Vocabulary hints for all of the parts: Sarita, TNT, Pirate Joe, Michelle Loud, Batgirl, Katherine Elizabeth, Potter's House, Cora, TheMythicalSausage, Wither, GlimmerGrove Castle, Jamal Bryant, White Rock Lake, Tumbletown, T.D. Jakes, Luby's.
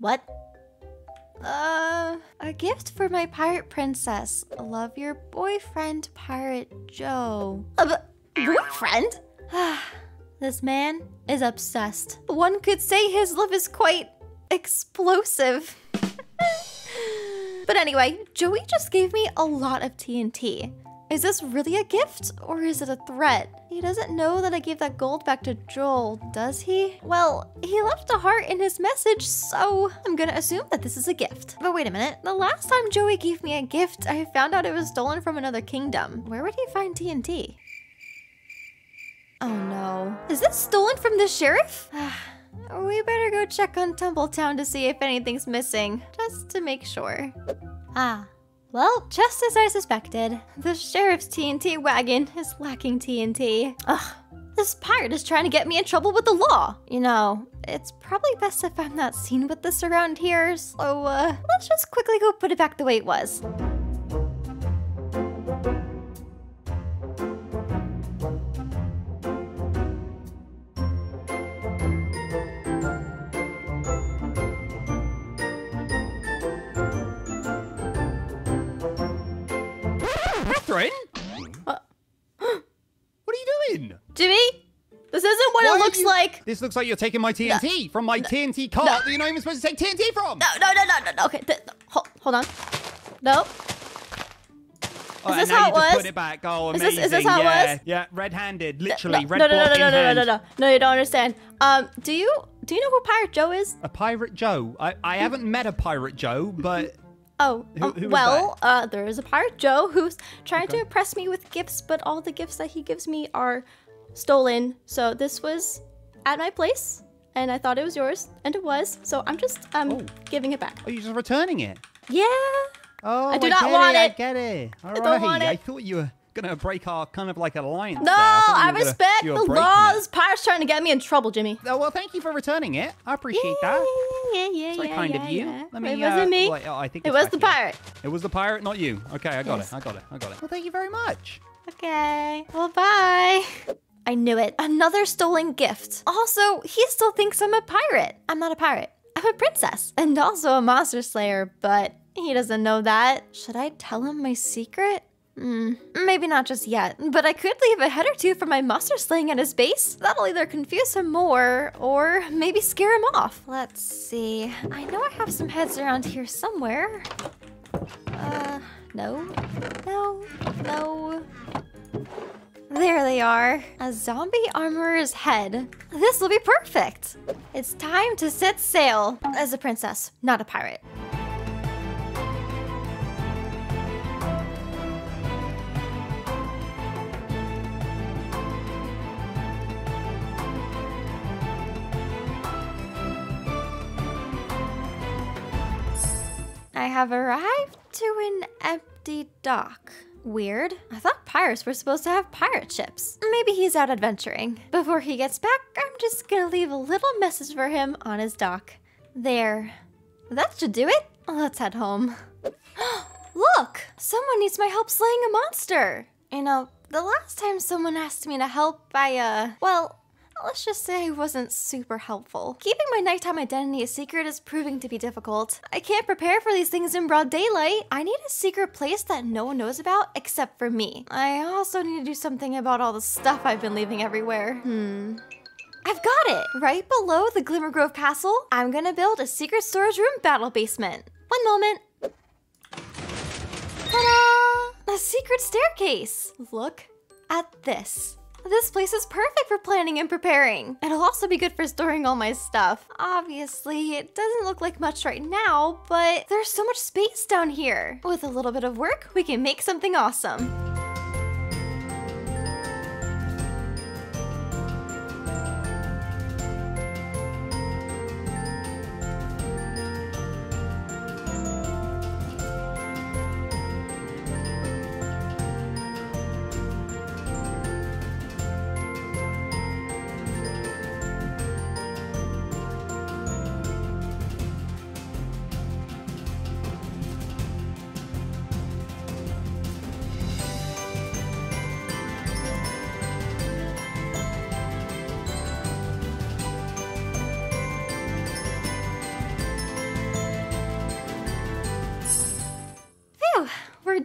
What? A gift for my pirate princess. Love your boyfriend, Pirate Joe. Boyfriend? This man is obsessed. One could say his love is quite explosive. But anyway, Joey just gave me a lot of TNT. Is this really a gift or is it a threat? He doesn't know that I gave that gold back to Joel, does he? Well, he left a heart in his message, so I'm gonna assume that this is a gift. But wait a minute, the last time Joey gave me a gift, I found out it was stolen from another kingdom. Where would he find TNT? Oh no. Is this stolen from the sheriff? We better go check on Tumbletown to see if anything's missing, just to make sure. Well, just as I suspected, the sheriff's TNT wagon is lacking TNT. Ugh, this pirate is trying to get me in trouble with the law. You know, it's probably best if I'm not seen with this around here, so let's just quickly go put it back the way it was. Like, this looks like you're taking my TNT from my TNT cart that you're not even supposed to take TNT from. No. Okay, hold on. No. Is this how it was? Put it back. Oh, amazing. Is this how it was? Yeah, red-handed, literally. No, you don't understand. Do you know who Pirate Joe is? A Pirate Joe? I haven't met a Pirate Joe, but. Oh, there is a Pirate Joe who's trying to impress me with gifts, but all the gifts that he gives me are stolen. So this was at my place, and I thought it was yours, and it was. So I'm just giving it back. Oh, you're just returning it? Yeah. Oh, I do not want it. I get it. All right. I don't want it. I thought you were gonna break our kind of like alliance. No, I respect the laws. Pirate's trying to get me in trouble, Jimmy. Oh well, thank you for returning it. I appreciate that. Yeah. It's very kind of you. Yeah. Let me, it wasn't me. Well, I think it was the pirate. It was the pirate, not you. Okay, I got it. Well, thank you very much. Okay. Well, bye. I knew it. Another stolen gift. Also, he still thinks I'm a pirate. I'm not a pirate. I'm a princess. And also a monster slayer, but he doesn't know that. Should I tell him my secret? Maybe not just yet, but I could leave a head or two for my monster slaying at his base. That'll either confuse him more, or maybe scare him off. Let's see. I know I have some heads around here somewhere. No. There they are. A zombie armorer's head. This will be perfect. It's time to set sail as a princess, not a pirate. I have arrived to an empty dock. Weird. I thought pirates were supposed to have pirate ships. Maybe he's out adventuring. Before he gets back, I'm just gonna leave a little message for him on his dock. There. That should do it. Let's head home. Look! Someone needs my help slaying a monster! You know, the last time someone asked me to help, well, let's just say I wasn't super helpful. Keeping my nighttime identity a secret is proving to be difficult. I can't prepare for these things in broad daylight. I need a secret place that no one knows about except for me. I also need to do something about all the stuff I've been leaving everywhere. I've got it! Right below the Glimmergrove Castle, I'm gonna build a secret storage room battle basement. One moment. Ta-da! A secret staircase! Look at this. This place is perfect for planning and preparing. It'll also be good for storing all my stuff. Obviously, it doesn't look like much right now, but there's so much space down here. With a little bit of work, we can make something awesome.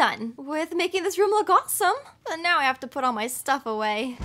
done with making this room look awesome. But now I have to put all my stuff away.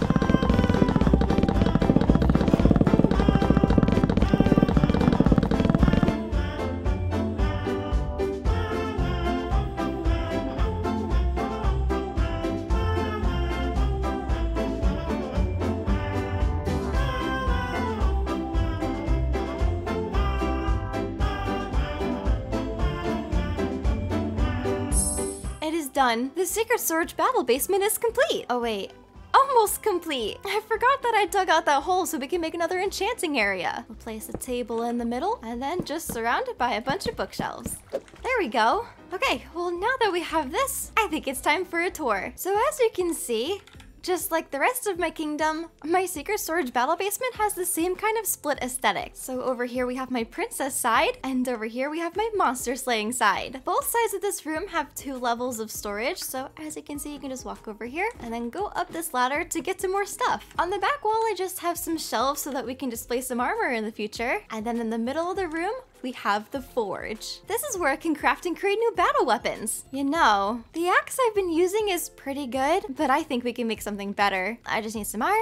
Done. The secret storage battle basement is complete. Oh wait, almost complete. I forgot that I dug out that hole so we can make another enchanting area. We'll place a table in the middle and then just surround it by a bunch of bookshelves. There we go. Okay, well now that we have this, I think it's time for a tour. So as you can see, just like the rest of my kingdom, my secret storage battle basement has the same kind of split aesthetic. So over here we have my princess side, and over here we have my monster slaying side. Both sides of this room have two levels of storage, so as you can see, you can just walk over here and then go up this ladder to get some more stuff. On the back wall, I just have some shelves so that we can display some armor in the future. And then in the middle of the room, we have the forge. This is where I can craft and create new battle weapons. You know, the axe I've been using is pretty good, but I think we can make something better. I just need some iron,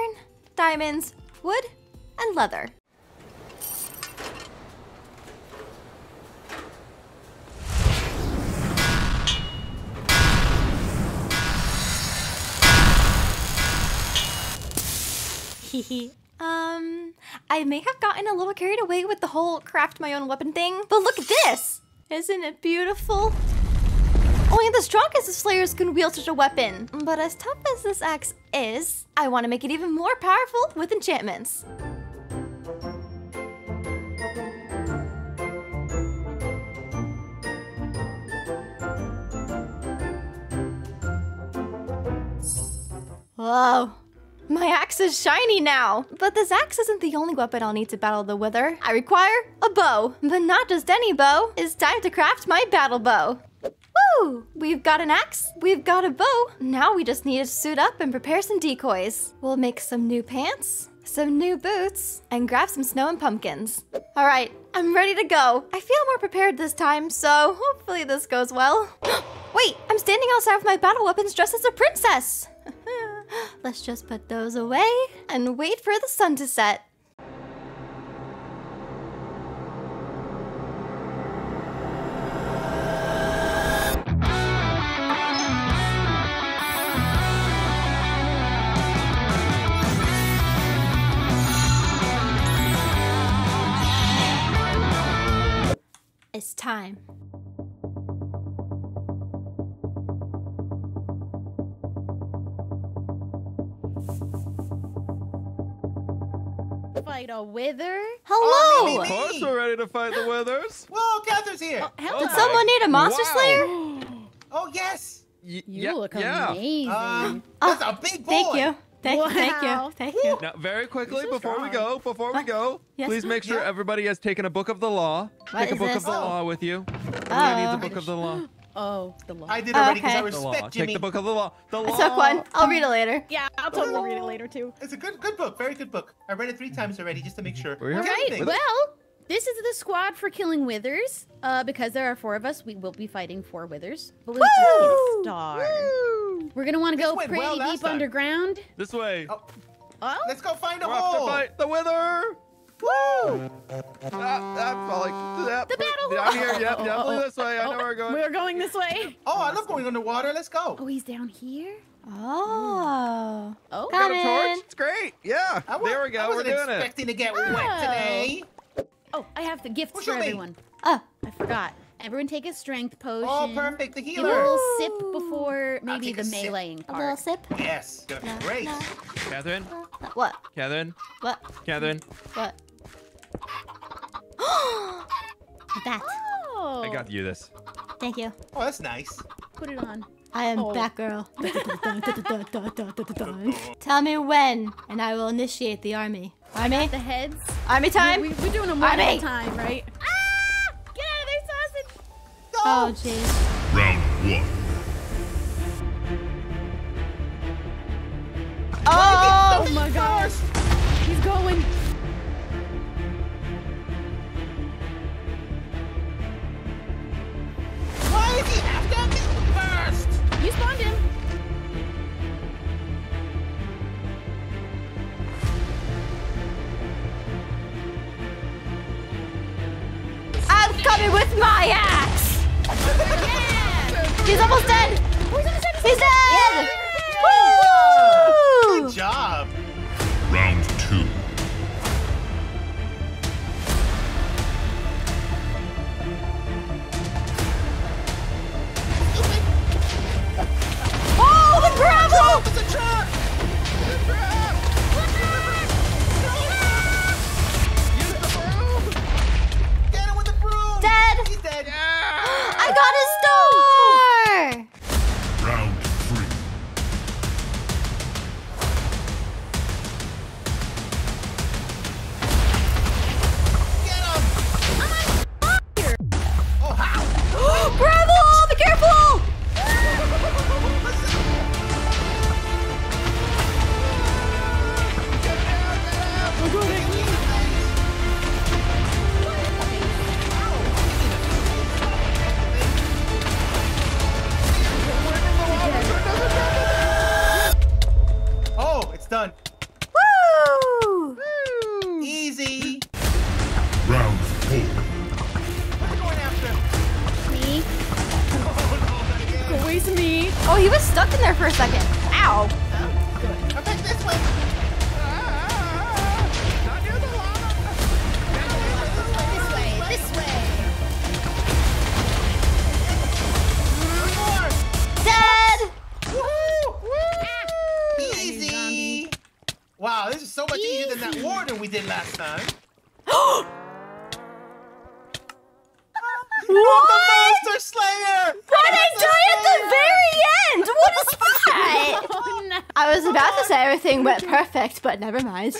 diamonds, wood, and leather. Hehe. I may have gotten a little carried away with the whole craft my own weapon thing, but look at this! Isn't it beautiful? Only the strongest of slayers can wield such a weapon. But as tough as this axe is, I want to make it even more powerful with enchantments. Whoa. My axe is shiny now! But this axe isn't the only weapon I'll need to battle the Wither. I require a bow, but not just any bow. It's time to craft my battle bow. Woo! We've got an axe, we've got a bow. Now we just need to suit up and prepare some decoys. We'll make some new pants, some new boots, and grab some snow and pumpkins. All right, I'm ready to go. I feel more prepared this time, so hopefully this goes well. Wait, I'm standing outside with my battle weapons dressed as a princess. Let's just put those away and wait for the sun to set. It's time. Fight a Wither? Hello! Of course we're ready to fight the Withers. Whoa, Catherine's here! Oh, hello. Did someone need a monster slayer? Oh, yes! You look amazing. That's a big boy! Thank you. Thank you. Now, very quickly, before we go, yes. Please make sure everybody has taken a book of the law. Take a book of the law with you. Everybody needs a book of the law. Oh, the law. I did already because I respect Jimmy. Take the book of the law. I took one. I'll read it later. Yeah, I'll totally read it later too. It's a good book. Very good book. I read it 3 times already just to make sure. All right. Well, this is the squad for killing Withers. Because there are 4 of us, we will be fighting 4 Withers. Blue Team Star. Woo! We're gonna want to go pretty deep underground. This way. Oh. Let's go find a hole. Fight the Wither. Woo! I'm falling. The battle hole! I'm here. Yep, this way. I know where we're going. We're going this way. Oh, I love going underwater. Let's go. Oh, he's down here? Oh. Oh, got a torch? It's great. Yeah, there we go. We're doing it. I wasn't expecting to get wet today. Oh, I have the gifts for everyone. Oh, I forgot. Everyone take a strength potion. Oh, perfect. The healer. Give a little sip before maybe the meleeing part. A little sip? Yes. Great. Catherine? What? Catherine? What? Catherine? What? That. Oh. I got you this. Thank you. Oh, that's nice. Put it on. I am Batgirl. Tell me when, and I will initiate the army. Army? The heads? Army time? We're doing them one at a time, right? Ah! Get out of there, sausage! No! Oh, jeez. Round 1. Oh my gosh! He's going! Why is he after me first? coming with my axe! Yeah. He's almost dead! He's dead! Woo! Good job! Round two. Oh, the gravel! It's a trap! It's a trap! Use the broom! Get him with the broom! Dead! He's dead! Ah. I got his star! Round three. Get him! I'm on fire! Oh, how? Gravel! Be careful! Oh, it's done. Woo! Woo! Easy. Round four. What are you going after? Me. Oh, no, always me. Oh, he was stuck in there for a second. Ow. Oh, good. I'm back this way. Wow, this is so much easier than that warden we did last time. What? The Monster Slayer! But I died at the very end! What is that? Oh, no. I was about to say everything went perfect, but never mind.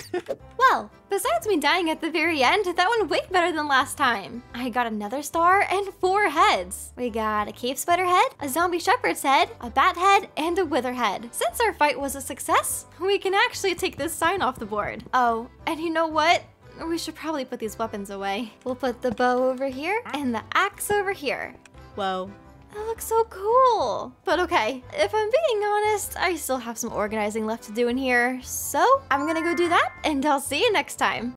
Well, besides me dying at the very end, that went way better than last time. I got another star and 4 heads. We got a cave spider head, a zombie shepherd's head, a bat head, and a wither head. Since our fight was a success, we can actually take this sign off the board. Oh, and you know what? We should probably put these weapons away. We'll put the bow over here and the axe over here. Whoa. That looks so cool. But okay, if I'm being honest, I still have some organizing left to do in here. So I'm gonna go do that, and I'll see you next time.